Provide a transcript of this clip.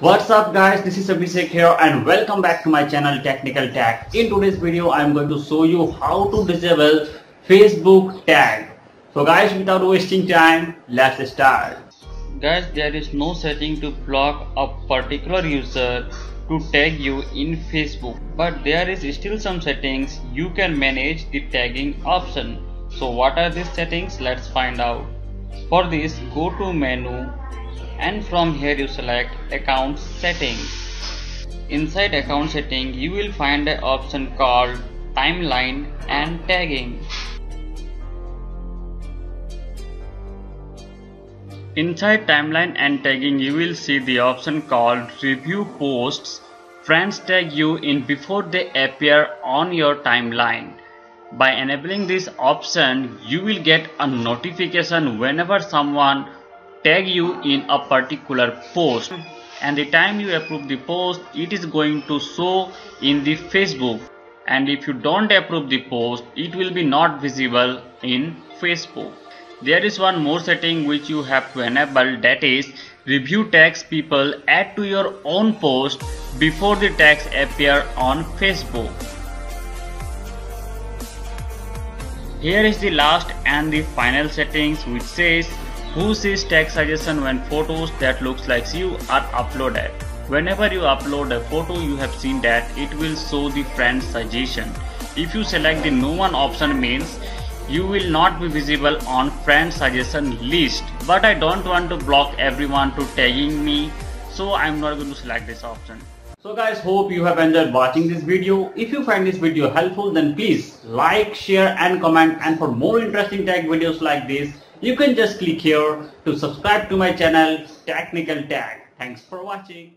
What's up guys, this is Abhishek here and welcome back to my channel Technical Tech. In today's video I am going to show you how to disable Facebook tag. So guys, without wasting time, let's start. Guys, there is no setting to block a particular user to tag you in Facebook, but there is still some settings you can manage the tagging option. So what are these settings? Let's find out. For this, go to menu and from here you select account settings. Inside account setting you will find an option called timeline and tagging. Inside timeline and tagging you will see the option called review posts. Friends tag you in before they appear on your timeline. By enabling this option you will get a notification whenever someone tag you in a particular post, and the time you approve the post it is going to show in the Facebook, and if you don't approve the post it will be not visible in Facebook. There is one more setting which you have to enable, that is review tags people add to your own post before the tags appear on Facebook. Here is the last and the final settings which says who sees tag suggestion when photos that looks like you are uploaded. Whenever you upload a photo you have seen that it will show the friend suggestion. If you select the no one option means you will not be visible on friend suggestion list. But I don't want to block everyone to tagging me, so I'm not going to select this option. So guys, hope you have enjoyed watching this video. If you find this video helpful then please like, share and comment, and for more interesting tech videos like this you can just click here to subscribe to my channel Technical Tech. Thanks for watching.